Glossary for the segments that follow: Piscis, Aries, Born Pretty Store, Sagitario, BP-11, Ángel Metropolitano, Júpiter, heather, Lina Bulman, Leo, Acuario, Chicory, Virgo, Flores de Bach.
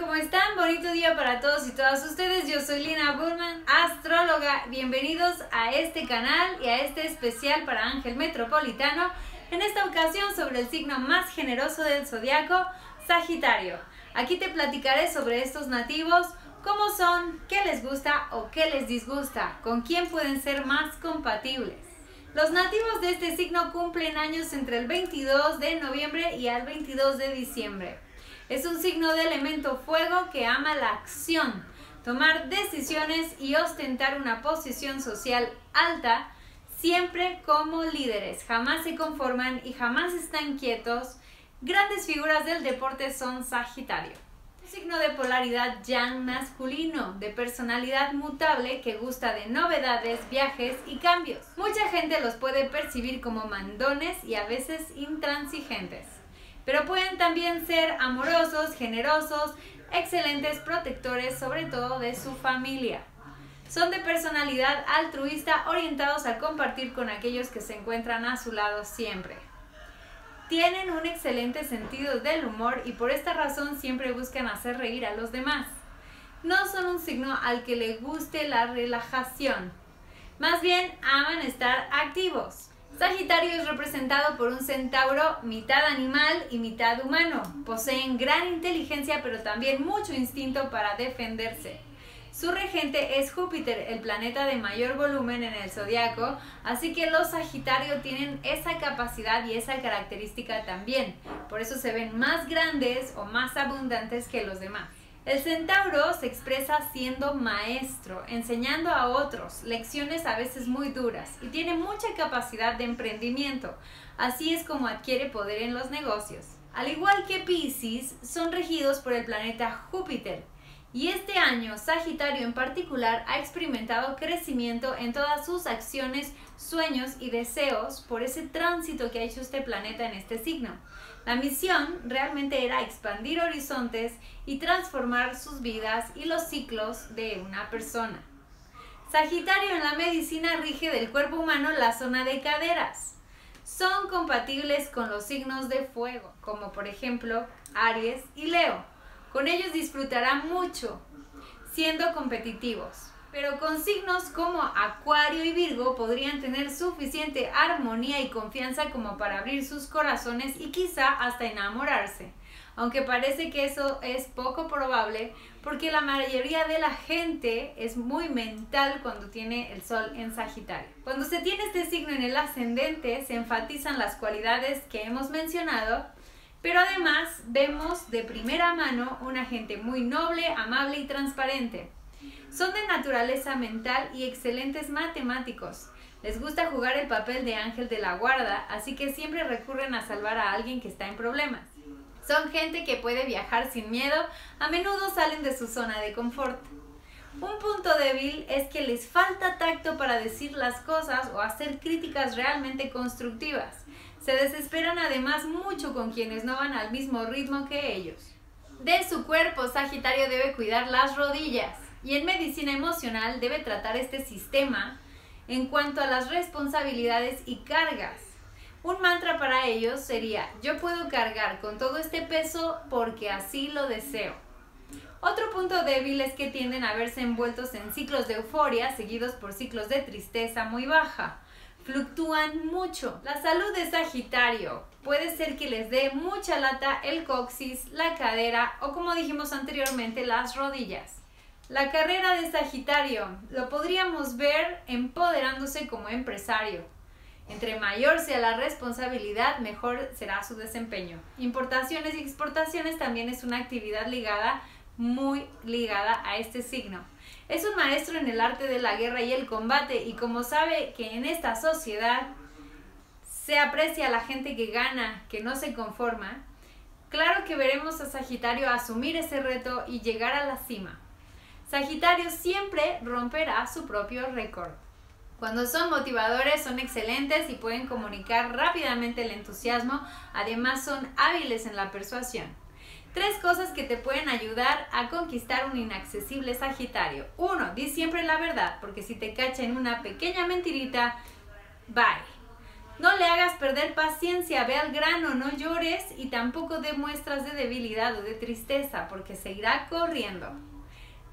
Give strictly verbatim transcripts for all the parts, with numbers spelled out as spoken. ¿Cómo están? Bonito día para todos y todas ustedes. Yo soy Lina Bulman, astróloga. Bienvenidos a este canal y a este especial para Ángel Metropolitano. En esta ocasión sobre el signo más generoso del zodiaco, Sagitario. Aquí te platicaré sobre estos nativos, cómo son, qué les gusta o qué les disgusta, con quién pueden ser más compatibles. Los nativos de este signo cumplen años entre el veintidós de noviembre y al veintidós de diciembre. Es un signo de elemento fuego que ama la acción, tomar decisiones y ostentar una posición social alta, siempre como líderes. Jamás se conforman y jamás están quietos. Grandes figuras del deporte son Sagitario. Un signo de polaridad yang masculino, de personalidad mutable que gusta de novedades, viajes y cambios. Mucha gente los puede percibir como mandones y a veces intransigentes, pero pueden también ser amorosos, generosos, excelentes protectores, sobre todo de su familia. Son de personalidad altruista, orientados a compartir con aquellos que se encuentran a su lado siempre. Tienen un excelente sentido del humor y por esta razón siempre buscan hacer reír a los demás. No son un signo al que le guste la relajación. Más bien aman estar activos. Sagitario es representado por un centauro mitad animal y mitad humano. Poseen gran inteligencia pero también mucho instinto para defenderse. Su regente es Júpiter, el planeta de mayor volumen en el zodiaco, así que los Sagitario tienen esa capacidad y esa característica también. Por eso se ven más grandes o más abundantes que los demás. El centauro se expresa siendo maestro, enseñando a otros, lecciones a veces muy duras, y tiene mucha capacidad de emprendimiento. Así es como adquiere poder en los negocios. Al igual que Piscis, son regidos por el planeta Júpiter. Y este año, Sagitario en particular ha experimentado crecimiento en todas sus acciones, sueños y deseos por ese tránsito que ha hecho este planeta en este signo. La misión realmente era expandir horizontes y transformar sus vidas y los ciclos de una persona. Sagitario en la medicina rige del cuerpo humano la zona de caderas. Son compatibles con los signos de fuego, como por ejemplo Aries y Leo. Con ellos disfrutará mucho, siendo competitivos. Pero con signos como Acuario y Virgo podrían tener suficiente armonía y confianza como para abrir sus corazones y quizá hasta enamorarse. Aunque parece que eso es poco probable porque la mayoría de la gente es muy mental cuando tiene el sol en Sagitario. Cuando se tiene este signo en el ascendente se enfatizan las cualidades que hemos mencionado. Pero además vemos de primera mano una gente muy noble, amable y transparente. Son de naturaleza mental y excelentes matemáticos. Les gusta jugar el papel de ángel de la guarda, así que siempre recurren a salvar a alguien que está en problemas. Son gente que puede viajar sin miedo, a menudo salen de su zona de confort. Un punto débil es que les falta tacto para decir las cosas o hacer críticas realmente constructivas. Se desesperan además mucho con quienes no van al mismo ritmo que ellos. De su cuerpo, Sagitario debe cuidar las rodillas y en medicina emocional debe tratar este sistema en cuanto a las responsabilidades y cargas. Un mantra para ellos sería: yo puedo cargar con todo este peso porque así lo deseo. Otro punto débil es que tienden a verse envueltos en ciclos de euforia seguidos por ciclos de tristeza muy baja. Fluctúan mucho. La salud de Sagitario puede ser que les dé mucha lata el coxis, la cadera o, como dijimos anteriormente, las rodillas. La carrera de Sagitario lo podríamos ver empoderándose como empresario. Entre mayor sea la responsabilidad, mejor será su desempeño. Importaciones y exportaciones también es una actividad ligada, muy ligada a este signo. Es un maestro en el arte de la guerra y el combate, y como sabe que en esta sociedad se aprecia a la gente que gana, que no se conforma, claro que veremos a Sagitario asumir ese reto y llegar a la cima. Sagitario siempre romperá su propio récord. Cuando son motivadores, son excelentes y pueden comunicar rápidamente el entusiasmo, además son hábiles en la persuasión. Tres cosas que te pueden ayudar a conquistar un inaccesible Sagitario. Uno, di siempre la verdad, porque si te cacha en una pequeña mentirita, bye. No le hagas perder paciencia, ve al grano, no llores y tampoco dé muestras de debilidad o de tristeza porque se irá corriendo.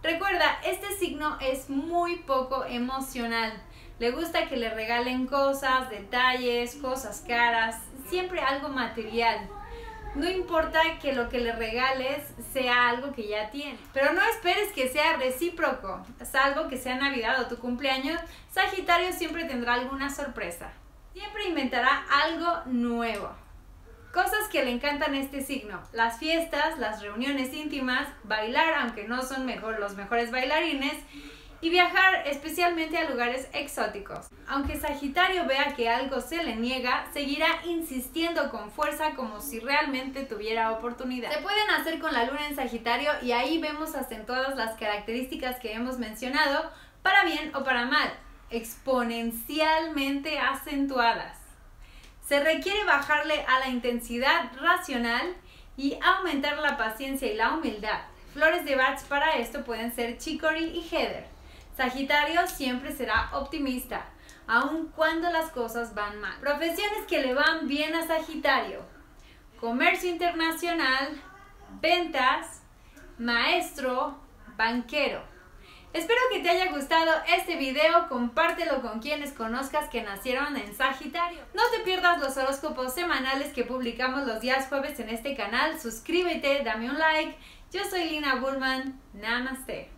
Recuerda, este signo es muy poco emocional. Le gusta que le regalen cosas, detalles, cosas caras, siempre algo material. No importa que lo que le regales sea algo que ya tiene. Pero no esperes que sea recíproco, salvo que sea Navidad o tu cumpleaños. Sagitario siempre tendrá alguna sorpresa. Siempre inventará algo nuevo. Cosas que le encantan a este signo. Las fiestas, las reuniones íntimas, bailar, aunque no son mejor, los mejores bailarines, y viajar especialmente a lugares exóticos. Aunque Sagitario vea que algo se le niega, seguirá insistiendo con fuerza como si realmente tuviera oportunidad. Se pueden hacer con la luna en Sagitario y ahí vemos acentuadas las características que hemos mencionado, para bien o para mal, exponencialmente acentuadas. Se requiere bajarle a la intensidad racional y aumentar la paciencia y la humildad. Flores de Bach para esto pueden ser Chicory y Heather. Sagitario siempre será optimista, aun cuando las cosas van mal. Profesiones que le van bien a Sagitario: comercio internacional, ventas, maestro, banquero. Espero que te haya gustado este video, compártelo con quienes conozcas que nacieron en Sagitario. No te pierdas los horóscopos semanales que publicamos los días jueves en este canal, suscríbete, dame un like. Yo soy Lina Bulman, Namaste.